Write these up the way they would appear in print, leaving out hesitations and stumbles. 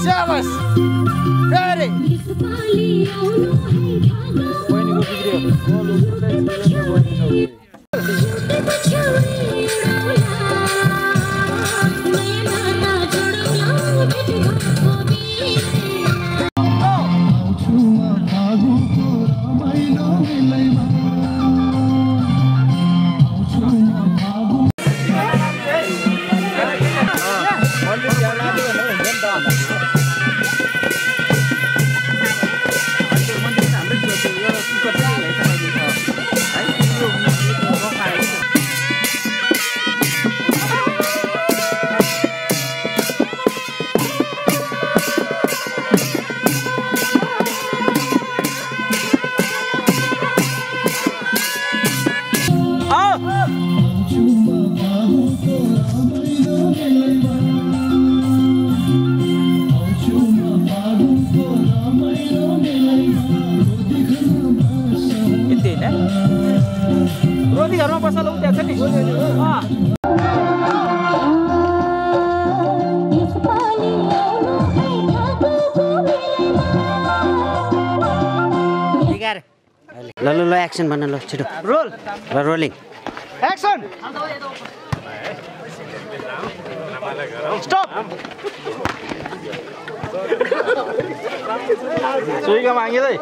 Siamas, dari. Lalu action mana lo cedo? Roll. Rolling. Action. Stop. Sui ka mangi dai.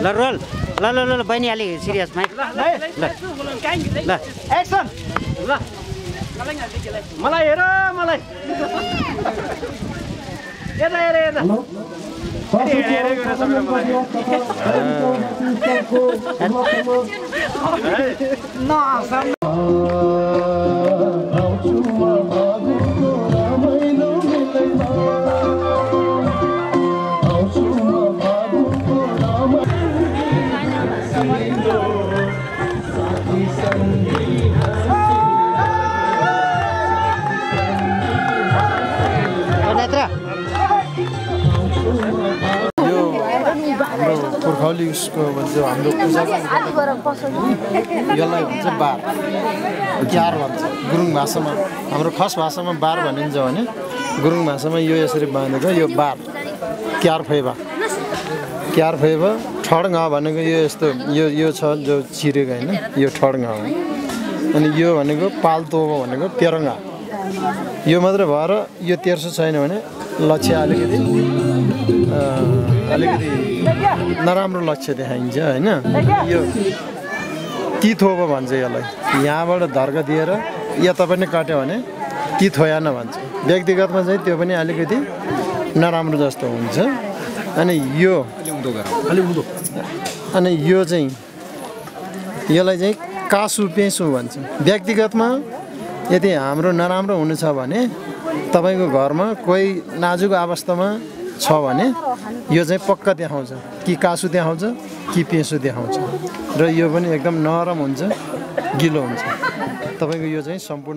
La roll. La bani ali serious mate. La. Action. La. Malai hera malai. Era. उसको भन्छ हाम्रो यसलाई भन्छ बार चार भन्छ गुरुङ भाषामा हाम्रो खस भाषामा बार भनिन्छ भने गुरुङ भाषामा यो यसरी बाँधेको यो बार क्यार फेबा ठडङ भनेको यो यस्तो यो छ जो छिरेको हैन यो ठडङ हो अनि यो भनेको पाल्तो भनेको पेरङा यो मात्र भएर यो तेर्सो छैन भने लक्ष्य अलिकति नराम्रो लक्ष्य देखाइन्छ हैन यो तिथोब भन्छ यसलाई यहाँबाट धर्क दिएर यता पनि काट्यो भने तिथोयान भन्छ व्यक्तिगतमा चाहिँ त्यो पनि अलिकति नराम्रो जस्तो हुन्छ अनि यो अनि यो चाहिँ यसलाई चाहिँ कासु पेसु भन्छ व्यक्तिगतमा यदि हाम्रो नराम्रो हुनु छ भने तपाईको घरमा कोही नाजुक अवस्थामा छ भने यो चाहिँ पक्का देखाउँछ कि कासु देखाउँछ कि पेसु देखाउँछ र यो पनि एकदम नरम हुन्छ गिलो हुन्छ तपाईको यो चाहिँ सम्पूर्ण